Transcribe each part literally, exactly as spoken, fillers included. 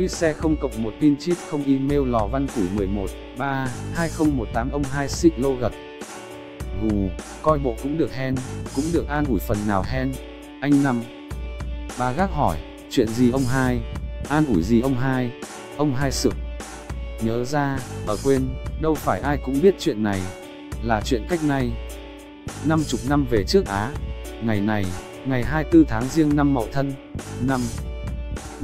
Tuy xe không cộng một pin chip không email lò văn củi mười một ba hai không một tám không hai xích lô gật gù, coi bộ cũng được hen, cũng được an ủi phần nào hen. Anh Năm ba gác hỏi, chuyện gì ông hai? An ủi gì ông hai? Ông hai sực nhớ ra, ở quên, đâu phải ai cũng biết chuyện này. Là chuyện cách nay năm chục năm về trước á. Ngày này, ngày hai mươi tư tháng Giêng năm Mậu Thân, năm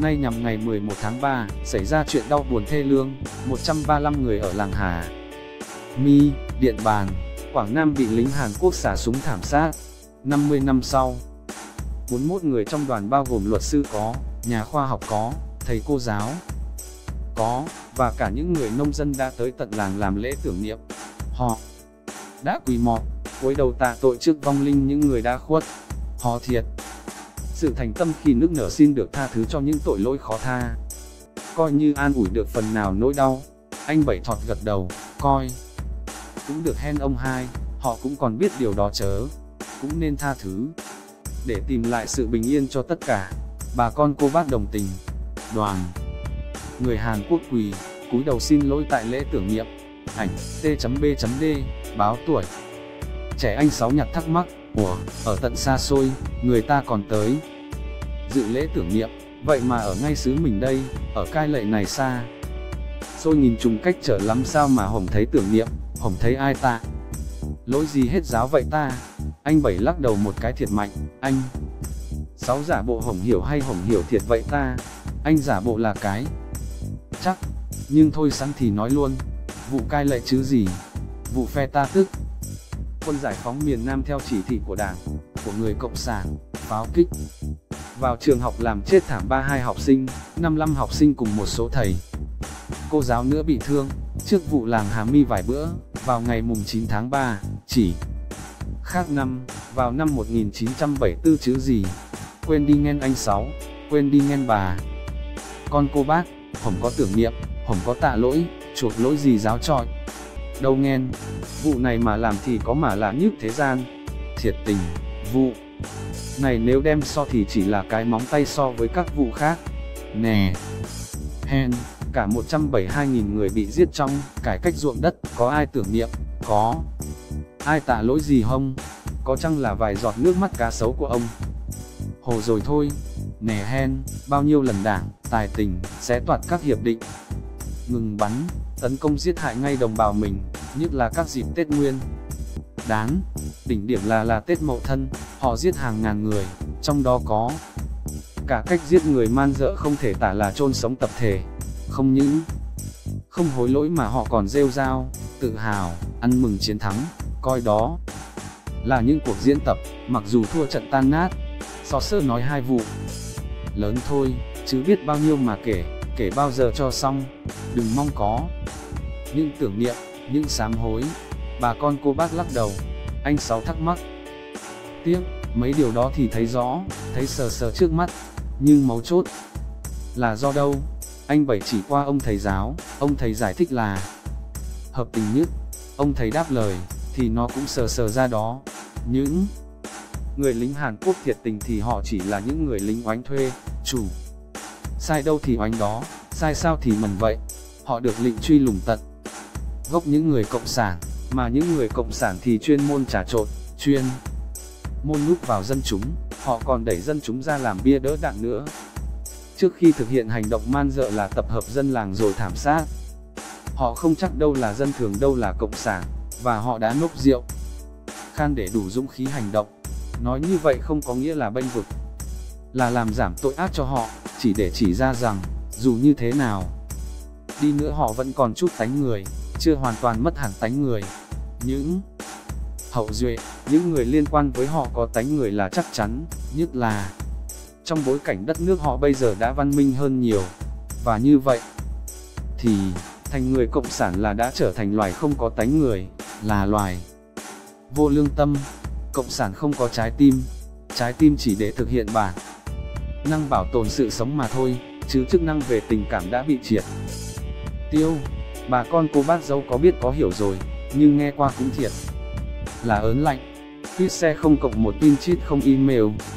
nay nhằm ngày mười một tháng ba, xảy ra chuyện đau buồn thê lương, một trăm ba mươi lăm người ở làng Hà My, Điện Bàn, Quảng Nam bị lính Hàn Quốc xả súng thảm sát. năm mươi năm sau, bốn mươi mốt người trong đoàn bao gồm luật sư có, nhà khoa học có, thầy cô giáo có, và cả những người nông dân đã tới tận làng làm lễ tưởng niệm. Họ đã quỳ mọt, cúi đầu tạ tội trước vong linh những người đã khuất. Họ thiệt sự thành tâm khi nức nở xin được tha thứ cho những tội lỗi khó tha, coi như an ủi được phần nào nỗi đau. Anh Bảy thọt gật đầu, coi cũng được hen ông hai, họ cũng còn biết điều đó chớ, cũng nên tha thứ để tìm lại sự bình yên cho tất cả. Bà con cô bác đồng tình. Đoàn người Hàn Quốc quỳ, cúi đầu xin lỗi tại lễ tưởng niệm. Ảnh T B D báo tuổi trẻ anh Sáu nhặt thắc mắc, ủa, ở tận xa xôi, người ta còn tới dự lễ tưởng niệm, vậy mà ở ngay xứ mình đây, ở cai lệ này xa xôi nghìn trùng cách trở lắm sao mà hổng thấy tưởng niệm, hổng thấy ai ta. Lỗi gì hết giáo vậy ta? Anh Bảy lắc đầu một cái thiệt mạnh. Anh Sáu giả bộ hổng hiểu hay hổng hiểu thiệt vậy ta? Anh giả bộ là cái chắc, nhưng thôi sẵn thì nói luôn, vụ cai lệ chứ gì, vụ phe ta tức quân giải phóng miền Nam theo chỉ thị của Đảng, của người Cộng sản, pháo kích vào trường học làm chết thảm ba mươi hai học sinh, năm mươi lăm học sinh cùng một số thầy cô giáo nữa bị thương. Trước vụ làng Hà My vài bữa, vào ngày mùng chín tháng ba, chỉ khác năm, vào năm một nghìn chín trăm bảy mươi tư chứ gì. Quên đi nghen anh Sáu, quên đi nghen bà con cô bác, hổng có tưởng niệm, hổng có tạ lỗi, chuộc lỗi gì giáo trọi đâu nghen. Vụ này mà làm thì có mà là nhức thế gian. Thiệt tình, vụ này nếu đem so thì chỉ là cái móng tay so với các vụ khác nè hen. Cả một trăm bảy mươi hai nghìn người bị giết trong cải cách ruộng đất, có ai tưởng niệm, có ai tạ lỗi gì không? Có chăng là vài giọt nước mắt cá sấu của ông Hồ rồi thôi nè hen. Bao nhiêu lần Đảng tài tình xé toạc các hiệp định ngừng bắn, tấn công giết hại ngay đồng bào mình, nhất là các dịp Tết Nguyên Đán, đỉnh điểm là là Tết Mậu Thân, họ giết hàng ngàn người, trong đó có cả cách giết người man dợ không thể tả là chôn sống tập thể. Không những không hối lỗi mà họ còn rêu rao, tự hào, ăn mừng chiến thắng, coi đó là những cuộc diễn tập, mặc dù thua trận tan nát. Xót sơ nói hai vụ lớn thôi, chứ biết bao nhiêu mà kể, kể bao giờ cho xong. Đừng mong có những tưởng niệm, những sám hối. Bà con cô bác lắc đầu. Anh Sáu thắc mắc tiếc, mấy điều đó thì thấy rõ, thấy sờ sờ trước mắt, nhưng mấu chốt là do đâu? Anh Bảy chỉ qua ông thầy giáo, ông thầy giải thích là hợp tình nhất. Ông thầy đáp lời, thì nó cũng sờ sờ ra đó. Những người lính Hàn Quốc thiệt tình thì họ chỉ là những người lính oánh thuê, chủ sai đâu thì oánh đó, sai sao thì mần vậy. Họ được lệnh truy lùng tận gốc những người Cộng sản, mà những người Cộng sản thì chuyên môn trà trộn, chuyên môn núp vào dân chúng, họ còn đẩy dân chúng ra làm bia đỡ đạn nữa. Trước khi thực hiện hành động man dợ là tập hợp dân làng rồi thảm sát. Họ không chắc đâu là dân thường, đâu là Cộng sản, và họ đã nốc rượu khan để đủ dũng khí hành động. Nói như vậy không có nghĩa là bênh vực, là làm giảm tội ác cho họ, chỉ để chỉ ra rằng, dù như thế nào đi nữa họ vẫn còn chút tánh người, chưa hoàn toàn mất hẳn tánh người. Những hậu duệ, những người liên quan với họ có tánh người là chắc chắn, nhất là trong bối cảnh đất nước họ bây giờ đã văn minh hơn nhiều. Và như vậy thì thành người Cộng sản là đã trở thành loài không có tánh người, là loài vô lương tâm. Cộng sản không có trái tim, trái tim chỉ để thực hiện bản năng bảo tồn sự sống mà thôi, chứ chức năng về tình cảm đã bị triệt tiêu. Bà con cô bác dâu có biết có hiểu rồi, nhưng nghe qua cũng thiệt là ớn lạnh. Tuyết xe không cộng một pin chip không email.